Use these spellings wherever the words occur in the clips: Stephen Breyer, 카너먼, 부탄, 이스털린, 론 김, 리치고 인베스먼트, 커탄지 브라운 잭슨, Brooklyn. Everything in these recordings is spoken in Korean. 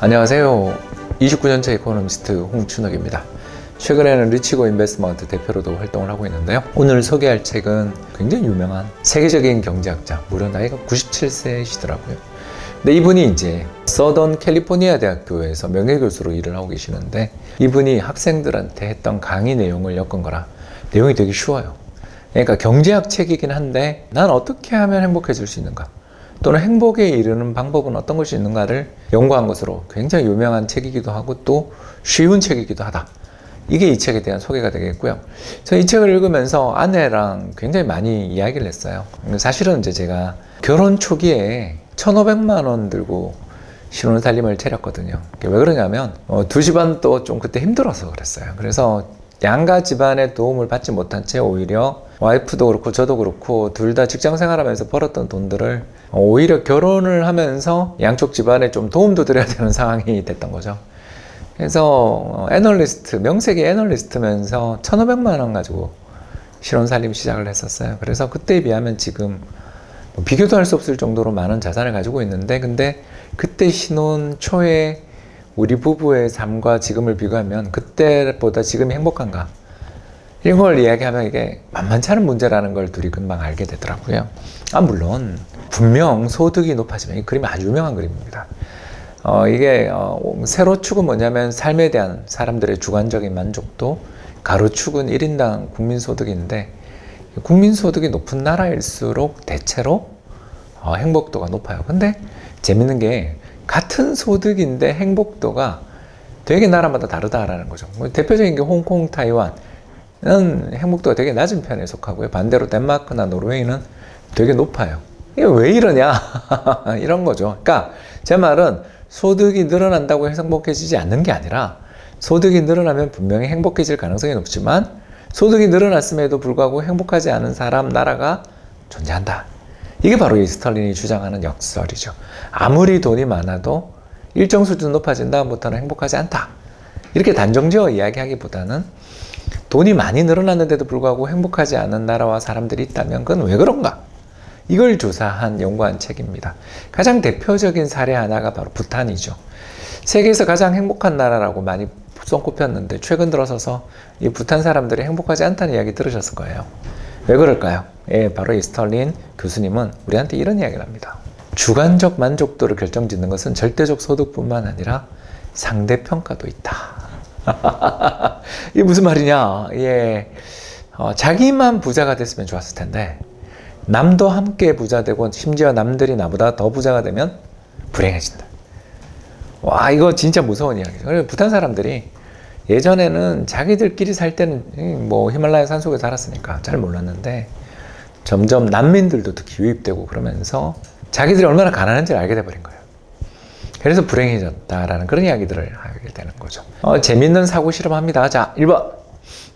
안녕하세요. 29년차 이코노미스트 홍춘욱입니다. 최근에는 리치고 인베스먼트 대표로도 활동을 하고 있는데요. 오늘 소개할 책은 굉장히 유명한 세계적인 경제학자, 무려 나이가 97세시더라고요. 근데 이분이 이제 서던 캘리포니아 대학교에서 명예교수로 일을 하고 계시는데, 이분이 학생들한테 했던 강의 내용을 엮은 거라 내용이 되게 쉬워요. 그러니까 경제학 책이긴 한데 난 어떻게 하면 행복해질 수 있는가, 또는 행복에 이르는 방법은 어떤 것이 있는가를 연구한 것으로 굉장히 유명한 책이기도 하고 또 쉬운 책이기도 하다. 이게 이 책에 대한 소개가 되겠고요. 저는 이 책을 읽으면서 아내랑 굉장히 많이 이야기를 했어요. 사실은 이제 제가 결혼 초기에 1,500만 원 들고 신혼 살림을 차렸거든요. 왜 그러냐면 두 집안도 좀 그때 힘들어서 그랬어요. 그래서 양가 집안의 도움을 받지 못한 채 오히려 와이프도 그렇고 저도 그렇고 둘 다 직장 생활하면서 벌었던 돈들을 오히려 결혼을 하면서 양쪽 집안에 좀 도움도 드려야 되는 상황이 됐던 거죠. 그래서 애널리스트, 명색이 애널리스트면서 1,500만 원 가지고 실혼살림 시작을 했었어요. 그래서 그때에 비하면 지금 비교도 할 수 없을 정도로 많은 자산을 가지고 있는데, 근데 그때 신혼 초에 우리 부부의 삶과 지금을 비교하면 그때보다 지금이 행복한가, 이런 걸 이야기하면 이게 만만치 않은 문제라는 걸 둘이 금방 알게 되더라고요. 물론 분명 소득이 높아지면, 이 그림이 아주 유명한 그림입니다. 세로축은 뭐냐면 삶에 대한 사람들의 주관적인 만족도, 가로축은 1인당 국민소득인데, 국민소득이 높은 나라일수록 대체로 행복도가 높아요. 근데 재밌는 게 같은 소득인데 행복도가 되게 나라마다 다르다라는 거죠. 대표적인 게 홍콩, 타이완은 행복도가 되게 낮은 편에 속하고요. 반대로 덴마크나 노르웨이는 되게 높아요. 이게 왜 이러냐 이런 거죠. 그러니까 제 말은 소득이 늘어난다고 해서 행복해지지 않는 게 아니라, 소득이 늘어나면 분명히 행복해질 가능성이 높지만 소득이 늘어났음에도 불구하고 행복하지 않은 사람, 나라가 존재한다. 이게 바로 이스털린이 주장하는 역설이죠. 아무리 돈이 많아도 일정 수준 높아진 다음부터는 행복하지 않다. 이렇게 단정지어 이야기하기보다는 돈이 많이 늘어났는데도 불구하고 행복하지 않은 나라와 사람들이 있다면 그건 왜 그런가? 이걸 조사한, 연구한 책입니다. 가장 대표적인 사례 하나가 바로 부탄이죠. 세계에서 가장 행복한 나라라고 많이 손꼽혔는데 최근 들어서서 이 부탄 사람들이 행복하지 않다는 이야기 들으셨을 거예요. 왜 그럴까요? 바로 이스털린 교수님은 우리한테 이런 이야기를 합니다. 주관적 만족도를 결정짓는 것은 절대적 소득뿐만 아니라 상대평가도 있다. 이게 무슨 말이냐? 자기만 부자가 됐으면 좋았을 텐데 남도 함께 부자되고 심지어 남들이 나보다 더 부자가 되면 불행해진다. 와, 이거 진짜 무서운 이야기죠. 그래서 부탄 사람들이 예전에는 자기들끼리 살 때는 뭐 히말라야 산속에 살았으니까 잘 몰랐는데 점점 난민들도 특히 유입되고 그러면서 자기들이 얼마나 가난한지를 알게 돼버린 거예요. 그래서 불행해졌다라는 그런 이야기들을 하게 되는 거죠. 재밌는 사고 실험합니다. 자, 1번.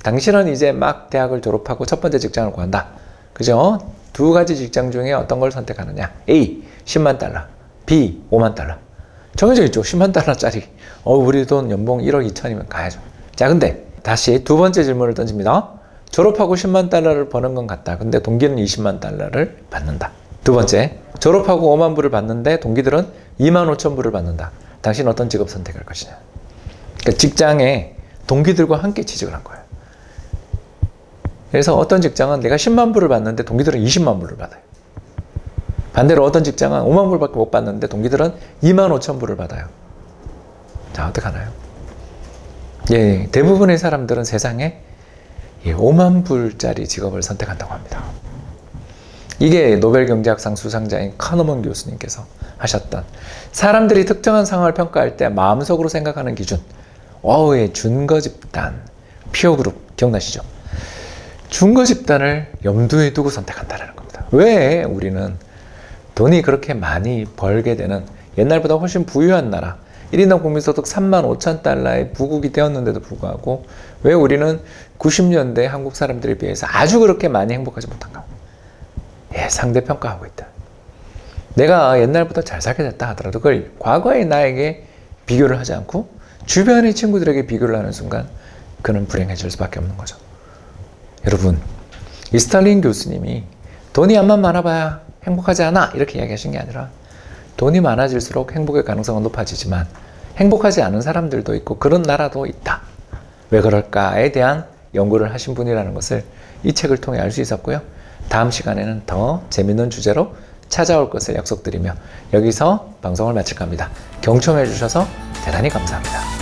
당신은 이제 막 대학을 졸업하고 첫 번째 직장을 구한다. 그죠? 두 가지 직장 중에 어떤 걸 선택하느냐. A. 10만 달러. B. 5만 달러. 정해져 있죠. 10만 달러짜리. 우리 돈 연봉 1억 2천이면 가야죠. 자, 근데 다시 두 번째 질문을 던집니다. 졸업하고 10만 달러를 버는 건 같다. 근데 동기는 20만 달러를 받는다. 두 번째, 졸업하고 5만 불을 받는데 동기들은 2만 5천 불을 받는다. 당신은 어떤 직업 선택할 것이냐. 그러니까 직장에 동기들과 함께 취직을 한 거예요. 그래서 어떤 직장은 내가 10만 불을 받는데 동기들은 20만 불을 받아요. 반대로 어떤 직장은 5만 불밖에 못 받는데 동기들은 2만 5천 불을 받아요. 자, 어떡하나요? 대부분의 사람들은 세상에 5만 불짜리 직업을 선택한다고 합니다. 이게 노벨 경제학상 수상자인 카너먼 교수님께서 하셨던, 사람들이 특정한 상황을 평가할 때 마음속으로 생각하는 기준, 어우의 준거집단, 피어그룹 기억나시죠? 준거집단을 염두에 두고 선택한다는 겁니다. 왜 우리는 돈이 그렇게 많이 벌게 되는, 옛날보다 훨씬 부유한 나라, 1인당 국민소득 3만 5천 달러의 부국이 되었는데도 불구하고 왜 우리는 90년대 한국 사람들에 비해서 아주 그렇게 많이 행복하지 못한가? 상대평가하고 있다. 내가 옛날보다 잘 살게 됐다 하더라도 그걸 과거의 나에게 비교를 하지 않고 주변의 친구들에게 비교를 하는 순간 그는 불행해질 수밖에 없는 거죠. 여러분, 이스털린 교수님이 돈이 암만 많아봐야 행복하지 않아 이렇게 이야기하신 게 아니라, 돈이 많아질수록 행복의 가능성은 높아지지만 행복하지 않은 사람들도 있고 그런 나라도 있다. 왜 그럴까에 대한 연구를 하신 분이라는 것을 이 책을 통해 알 수 있었고요. 다음 시간에는 더 재밌는 주제로 찾아올 것을 약속드리며 여기서 방송을 마칠까 합니다. 경청해 주셔서 대단히 감사합니다.